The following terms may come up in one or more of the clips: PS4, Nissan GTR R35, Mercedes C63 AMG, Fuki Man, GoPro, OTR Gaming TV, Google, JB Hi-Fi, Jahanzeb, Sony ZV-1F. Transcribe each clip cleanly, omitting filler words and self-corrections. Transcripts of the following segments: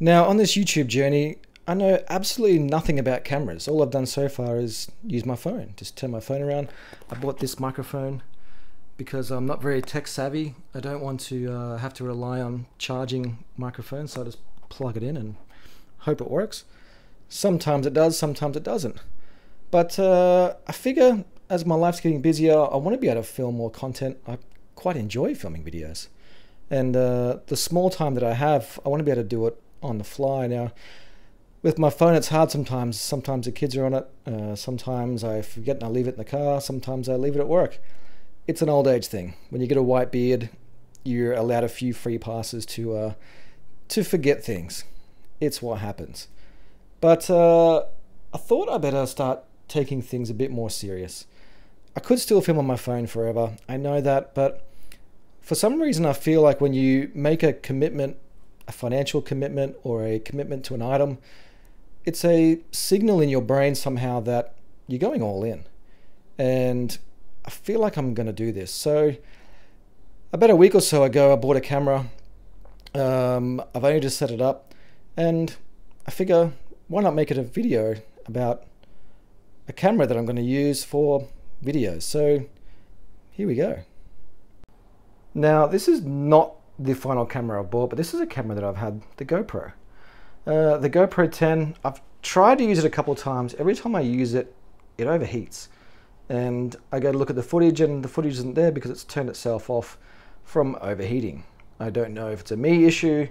Now, on this YouTube journey, I know absolutely nothing about cameras. All I've done so far is use my phone, just turn my phone around. I bought this microphone because I'm not very tech savvy. I don't want to have to rely on charging microphones, so I just plug it in and hope it works. Sometimes it does, sometimes it doesn't. But I figure as my life's getting busier, I want to be able to film more content. I quite enjoy filming videos. And the small time that I have, I want to be able to do it on the fly. Now, with my phone, it's hard sometimes. Sometimes the kids are on it. Sometimes I forget and I leave it in the car. Sometimes I leave it at work. It's an old age thing. When you get a white beard, you're allowed a few free passes to forget things. It's what happens. But I thought I better start taking things a bit more serious. I could still film on my phone forever. I know that, but for some reason I feel like when you make a commitment, a financial commitment or a commitment to an item, it's a signal in your brain somehow that you're going all in. And I feel like I'm going to do this. So about a week or so ago, I bought a camera. I've only just set it up, and I figure, why not make it a video about a camera that I'm going to use for videos? So here we go. Now, this is not the final camera I bought, but this is a camera that I've had, the GoPro. The GoPro 10, I've tried to use it a couple of times. Every time I use it, it overheats. And I go to look at the footage and the footage isn't there because it's turned itself off from overheating. I don't know if it's a me issue,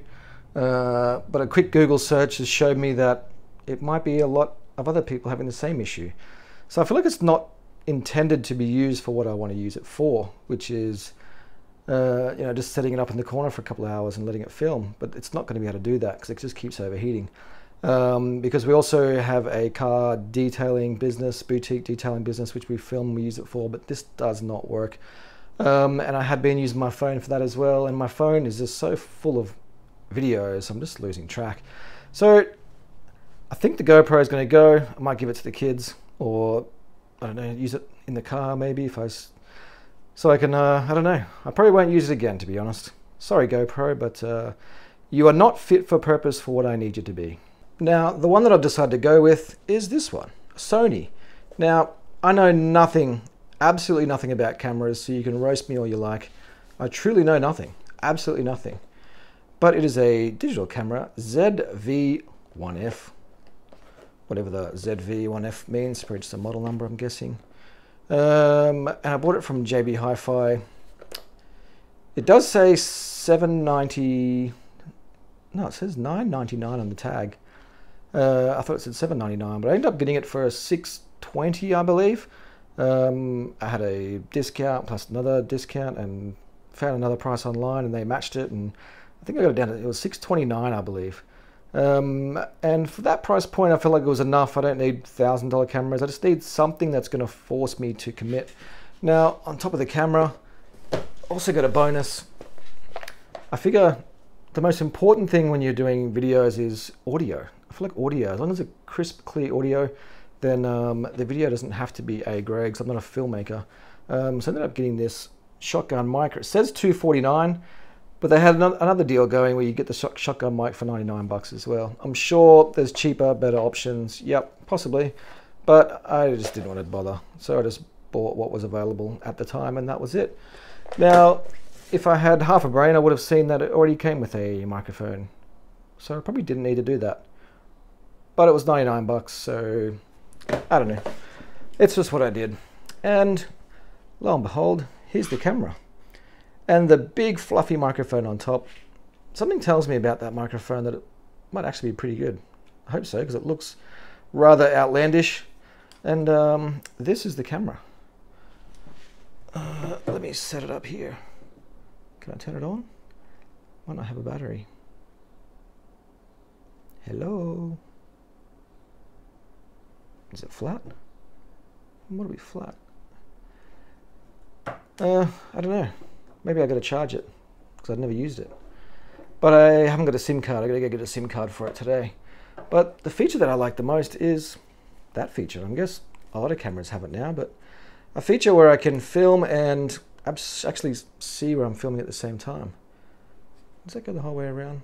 but a quick Google search has showed me that it might be a lot of other people having the same issue. So I feel like it's not intended to be used for what I want to use it for, which is you know, just setting it up in the corner for a couple of hours and letting it film. But it's not going to be able to do that because it just keeps overheating. Because we also have a car detailing business, boutique detailing business, which we film, we use it for, but this does not work. And I had been using my phone for that as well, and my phone is just so full of videos, I'm just losing track. So I think the GoPro is going to go. I might give it to the kids, or I don't know, use it in the car maybe if I, so I can, I don't know. I probably won't use it again, to be honest. Sorry, GoPro, but you are not fit for purpose for what I need you to be. Now, the one that I've decided to go with is this one, Sony. Now, I know nothing, absolutely nothing about cameras, so you can roast me all you like. I truly know nothing, absolutely nothing. But it is a digital camera, ZV-1F, whatever the ZV-1F means, probably just a model number, I'm guessing. And I bought it from JB Hi-Fi. It does say $7.90, no, it says $9.99 on the tag. I thought it said $7.99, but I ended up getting it for $6.20, I believe. I had a discount plus another discount and found another price online and they matched it, and I think I got it down to, it was $6.29, I believe. And for that price point, I felt like it was enough. I don't need $1,000 cameras. I just need something that's going to force me to commit. Now, on top of the camera, also got a bonus. I figure the most important thing when you're doing videos is audio. I feel like audio, as long as it's a crisp, clear audio, then the video doesn't have to be A grade, because I'm not a filmmaker. So I ended up getting this shotgun mic. It says $249, but they had another deal going where you get the shotgun mic for 99 bucks as well. I'm sure there's cheaper, better options. Yep, possibly, but I just didn't want to bother. So I just bought what was available at the time, and that was it. Now, if I had half a brain, I would have seen that it already came with a microphone. So I probably didn't need to do that. But it was 99 bucks, so I don't know. It's just what I did. And lo and behold, here's the camera. And the big fluffy microphone on top. Something tells me about that microphone that it might actually be pretty good. I hope so, because it looks rather outlandish. And this is the camera. Let me set it up here. Can I turn it on? Why not have a battery? Hello? Is it flat? What are we flat? I don't know. Maybe I got to charge it because I've never used it. But I haven't got a SIM card. I got to go get a SIM card for it today. But the feature that I like the most is that feature. I guess a lot of cameras have it now, but a feature where I can film and actually see where I'm filming at the same time. Does that go the whole way around?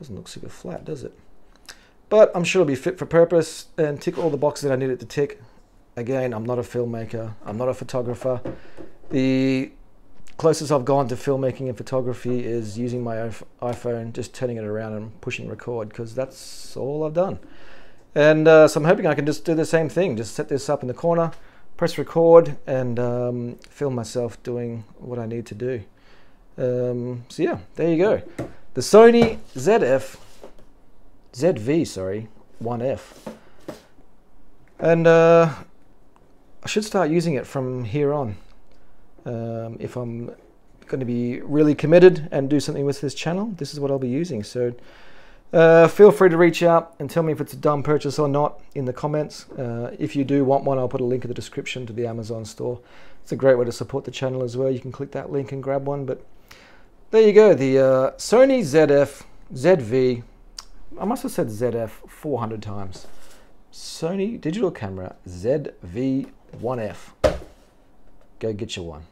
Doesn't look super flat, does it? But I'm sure it'll be fit for purpose and tick all the boxes that I need it to tick. Again, I'm not a filmmaker, I'm not a photographer. The closest I've gone to filmmaking and photography is using my iPhone, just turning it around and pushing record, because that's all I've done. And so I'm hoping I can just do the same thing, just set this up in the corner, press record, and film myself doing what I need to do. So yeah, there you go. The Sony ZV-1F. And I should start using it from here on. If I'm going to be really committed and do something with this channel, this is what I'll be using. So feel free to reach out and tell me if it's a dumb purchase or not in the comments. If you do want one, I'll put a link in the description to the Amazon store. It's a great way to support the channel as well. You can click that link and grab one. But there you go, the Sony ZV, I must have said ZF 400 times. Sony digital camera ZV-1F. Go get you one.